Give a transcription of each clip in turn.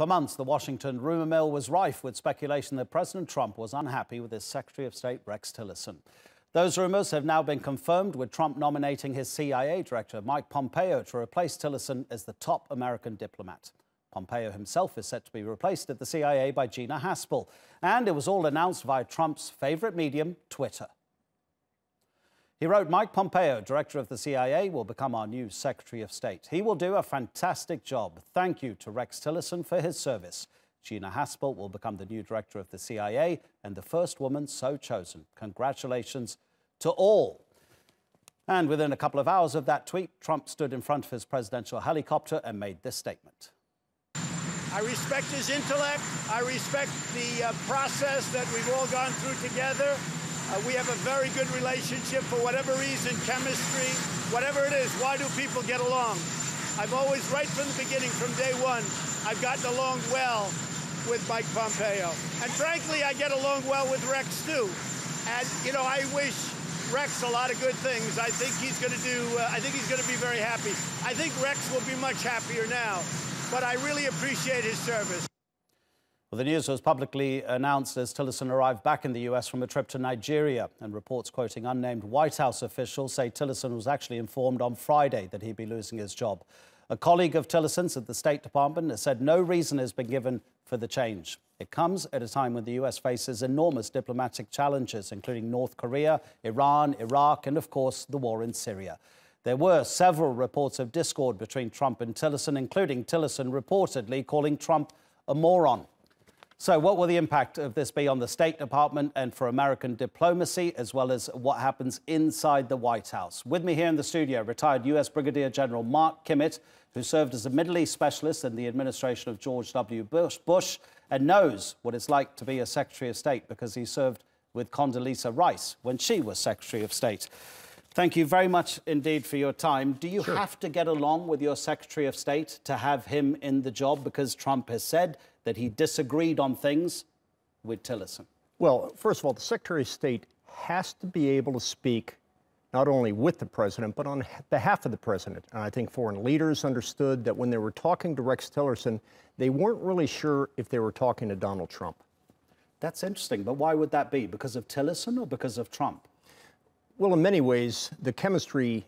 For months, the Washington rumor mill was rife with speculation that President Trump was unhappy with his Secretary of State, Rex Tillerson. Those rumors have now been confirmed, with Trump nominating his CIA director, Mike Pompeo, to replace Tillerson as the top American diplomat. Pompeo himself is set to be replaced at the CIA by Gina Haspel. And it was all announced via Trump's favorite medium, Twitter. He wrote, "Mike Pompeo, director of the CIA, will become our new Secretary of State. He will do a fantastic job. Thank you to Rex Tillerson for his service. Gina Haspel will become the new director of the CIA and the first woman so chosen. Congratulations to all." And within a couple of hours of that tweet, Trump stood in front of his presidential helicopter and made this statement. "I respect his intellect. I respect the process that we've all gone through together. We have a very good relationship for whatever reason, chemistry, whatever it is. Why do people get along? I've always, right from the beginning, from day one, I've gotten along well with Mike Pompeo. And frankly, I get along well with Rex, too. And, you know, I wish Rex a lot of good things. I think he's going to be very happy. I think Rex will be much happier now. But I really appreciate his service." Well, the news was publicly announced as Tillerson arrived back in the U.S. from a trip to Nigeria, and reports quoting unnamed White House officials say Tillerson was actually informed on Friday that he'd be losing his job. A colleague of Tillerson's at the State Department has said no reason has been given for the change. It comes at a time when the U.S. faces enormous diplomatic challenges, including North Korea, Iran, Iraq, and, of course, the war in Syria. There were several reports of discord between Trump and Tillerson, including Tillerson reportedly calling Trump a moron. So what will the impact of this be on the State Department and for American diplomacy, as well as what happens inside the White House? With me here in the studio, retired U.S. Brigadier General Mark Kimmitt, who served as a Middle East specialist in the administration of George W. Bush and knows what it's like to be a Secretary of State because he served with Condoleezza Rice when she was Secretary of State. Thank you very much indeed for your time. Do you have to get along with your Secretary of State to have him in the job? Because Trump has said that he disagreed on things with Tillerson. Well, first of all, the Secretary of State has to be able to speak not only with the president, but on behalf of the president. And I think foreign leaders understood that when they were talking to Rex Tillerson, they weren't really sure if they were talking to Donald Trump. That's interesting, but why would that be? Because of Tillerson or because of Trump? Well, in many ways, the chemistry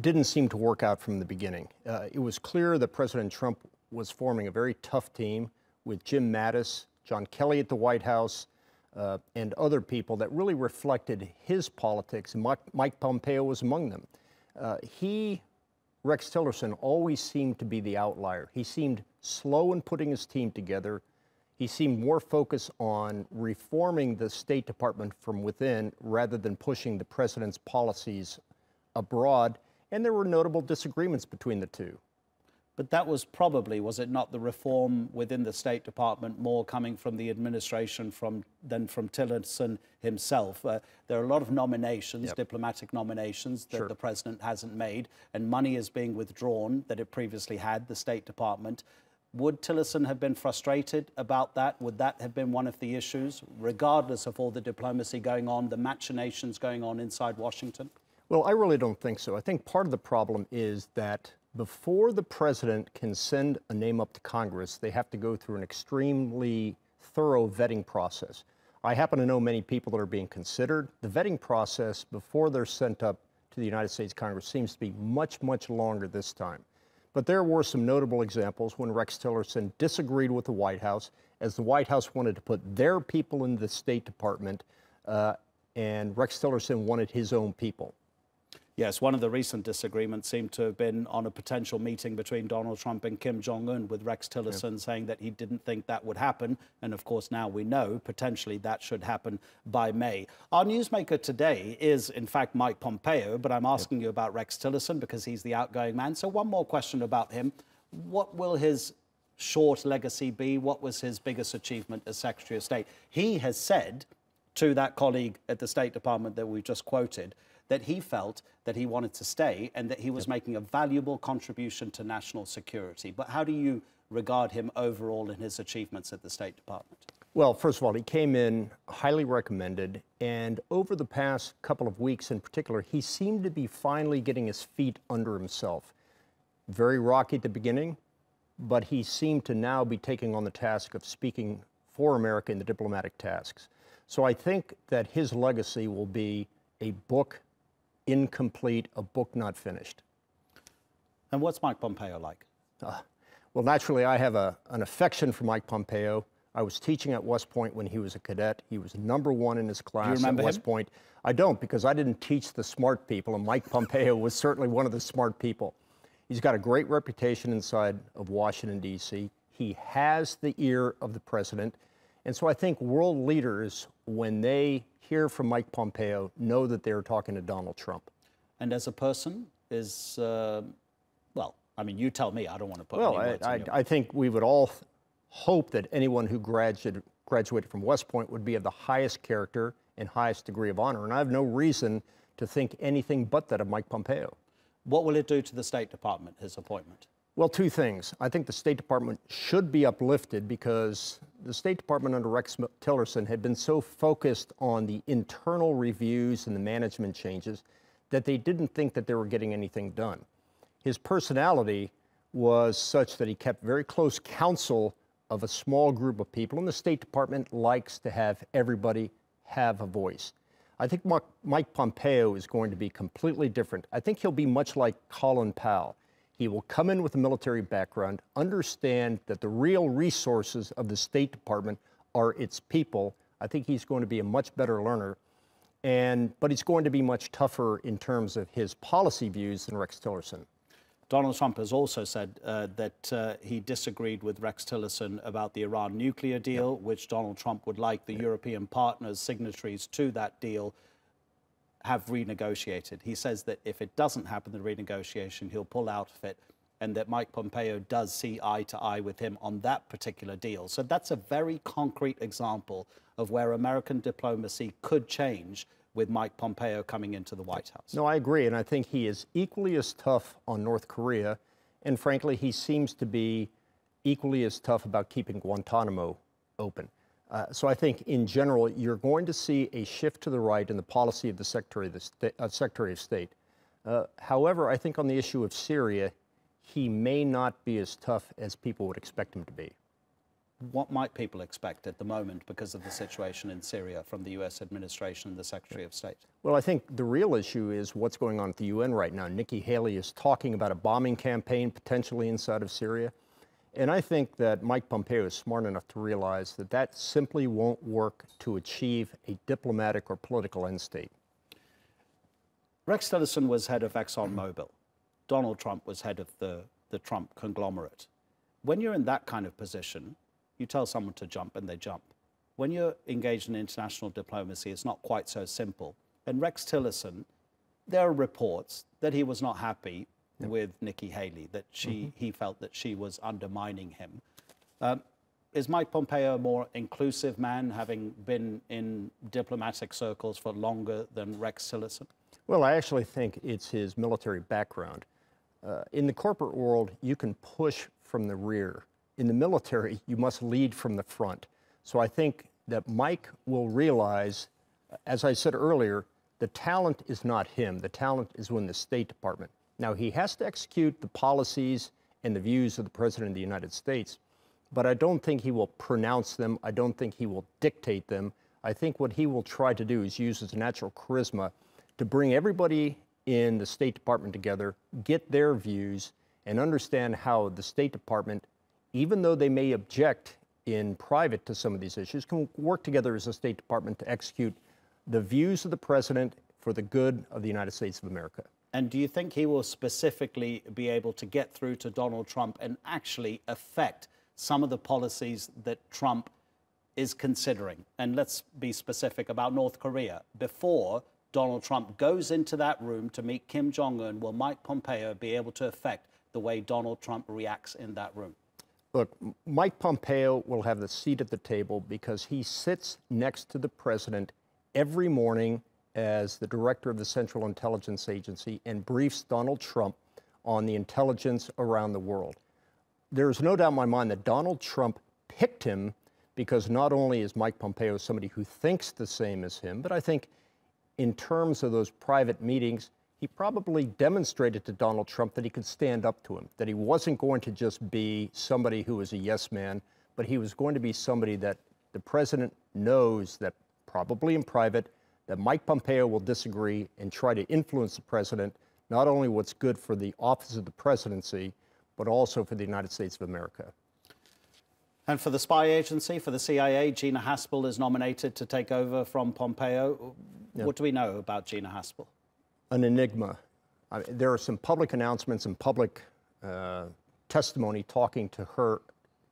didn't seem to work out from the beginning. It was clear that President Trump was forming a very tough team with Jim Mattis, John Kelly at the White House, and other people that really reflected his politics. Mike Pompeo was among them. Rex Tillerson, always seemed to be the outlier. He seemed slow in putting his team together. He seemed more focused on reforming the State Department from within rather than pushing the president's policies abroad, and there were notable disagreements between the two. But that was probably, was it not, the reform within the State Department more coming from the administration than from Tillerson himself? There are a lot of nominations, diplomatic nominations, that the president hasn't made, and money is being withdrawn that it previously had, the State Department. Would Tillerson have been frustrated about that? Would that have been one of the issues, regardless of all the diplomacy going on, the machinations going on inside Washington? Well, I really don't think so. I think part of the problem is that before the president can send a name up to Congress, they have to go through an extremely thorough vetting process. I happen to know many people that are being considered. The vetting process before they're sent up to the United States Congress seems to be much, much longer this time. But there were some notable examples when Rex Tillerson disagreed with the White House, as the White House wanted to put their people in the State Department, and Rex Tillerson wanted his own people. Yes, one of the recent disagreements seemed to have been on a potential meeting between Donald Trump and Kim Jong-un, with Rex Tillerson saying that he didn't think that would happen. And, of course, now we know potentially that should happen by May. Our newsmaker today is, in fact, Mike Pompeo, but I'm asking you about Rex Tillerson because he's the outgoing man. So one more question about him. What will his short legacy be? What was his biggest achievement as Secretary of State? He has said to that colleague at the State Department that we just quoted that he felt that he wanted to stay and that he was making a valuable contribution to national security. But how do you regard him overall in his achievements at the State Department? Well, first of all, he came in highly recommended, and over the past couple of weeks in particular, he seemed to be finally getting his feet under himself. Very rocky at the beginning, but he seemed to now be taking on the task of speaking for America in the diplomatic tasks. So I think that his legacy will be a book incomplete, a book not finished. And what's Mike Pompeo like? Well, naturally, I have an affection for Mike Pompeo. I was teaching at West Point when he was a cadet. He was #1 in his class at West Point. I don't, because I didn't teach the smart people, and Mike Pompeo was certainly one of the smart people. He's got a great reputation inside of Washington, D.C. He has the ear of the president. And so I think world leaders, when they hear from Mike Pompeo, know that they're talking to Donald Trump. And as a person, is, well, I mean, you tell me. I don't want to put any words in your mouth. I think we would all hope that anyone who graduated from West Point would be of the highest character and highest degree of honor. And I have no reason to think anything but that of Mike Pompeo. What will it do to the State Department, his appointment? Well, two things. I think the State Department should be uplifted because the State Department under Rex Tillerson had been so focused on the internal reviews and the management changes that they didn't think that they were getting anything done. His personality was such that he kept very close counsel of a small group of people, and the State Department likes to have everybody have a voice. I think Mike Pompeo is going to be completely different. I think he'll be much like Colin Powell. He will come in with a military background, understand that the real resources of the State Department are its people. I think he's going to be a much better learner, but he's going to be much tougher in terms of his policy views than Rex Tillerson. Donald Trump has also said that he disagreed with Rex Tillerson about the Iran nuclear deal, which Donald Trump would like the European partners, signatories to that deal, have renegotiated. He says that if it doesn't happen, the renegotiation, he'll pull out of it, and that Mike Pompeo does see eye to eye with him on that particular deal. So that's a very concrete example of where American diplomacy could change with Mike Pompeo coming into the White House. No, I agree, and I think he is equally as tough on North Korea, and frankly, he seems to be equally as tough about keeping Guantanamo open. So I think, in general, you're going to see a shift to the right in the policy of the Secretary of State. However, I think on the issue of Syria, he may not be as tough as people would expect him to be. What might people expect at the moment because of the situation in Syria from the U.S. administration and the Secretary of State? Well, I think the real issue is what's going on at the U.N. right now. Nikki Haley is talking about a bombing campaign potentially inside of Syria. And I think that Mike Pompeo is smart enough to realize that that simply won't work to achieve a diplomatic or political end state. Rex Tillerson was head of ExxonMobil. Donald Trump was head of the Trump conglomerate. When you're in that kind of position, you tell someone to jump and they jump. When you're engaged in international diplomacy, it's not quite so simple. And Rex Tillerson, there are reports that he was not happy with Nikki Haley, that he felt that she was undermining him. Is Mike Pompeo a more inclusive man, having been in diplomatic circles for longer than Rex Tillerson? Well, I actually think it's his military background. In the corporate world, you can push from the rear. In the military, you must lead from the front. So I think that Mike will realize, as I said earlier, the talent is not him. The talent is in the State Department. Now, he has to execute the policies and the views of the President of the United States, but I don't think he will pronounce them. I don't think he will dictate them. I think what he will try to do is use his natural charisma to bring everybody in the State Department together, get their views, and understand how the State Department, even though they may object in private to some of these issues, can work together as a State Department to execute the views of the President for the good of the United States of America. And do you think he will specifically be able to get through to Donald Trump and actually affect some of the policies that Trump is considering? And let's be specific about North Korea. Before Donald Trump goes into that room to meet Kim Jong-un, will Mike Pompeo be able to affect the way Donald Trump reacts in that room? Look, Mike Pompeo will have the seat at the table because he sits next to the president every morning as the director of the Central Intelligence Agency and briefs Donald Trump on the intelligence around the world. There's no doubt in my mind that Donald Trump picked him because not only is Mike Pompeo somebody who thinks the same as him, but I think in terms of those private meetings, he probably demonstrated to Donald Trump that he could stand up to him, that he wasn't going to just be somebody who was a yes man, but he was going to be somebody that the president knows that probably in private that Mike Pompeo will disagree and try to influence the president, not only what's good for the office of the presidency, but also for the United States of America. And for the spy agency, for the CIA, Gina Haspel is nominated to take over from Pompeo. Yeah. What do we know about Gina Haspel? An enigma. I mean, there are some public announcements and public testimony talking to her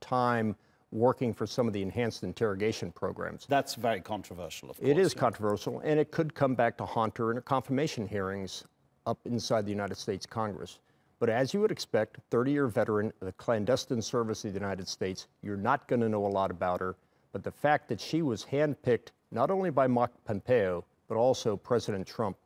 time working for some of the enhanced interrogation programs. That's very controversial, of course. It is controversial, and it could come back to haunt her in her confirmation hearings up inside the United States Congress. But as you would expect, 30-year veteran of the clandestine service of the United States, you're not going to know a lot about her. But the fact that she was handpicked not only by Mike Pompeo, but also President Trump,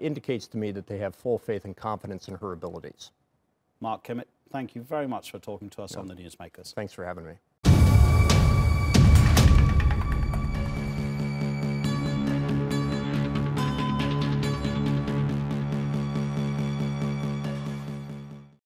indicates to me that they have full faith and confidence in her abilities. Mark Kimmitt, thank you very much for talking to us on The Newsmakers. Thanks for having me.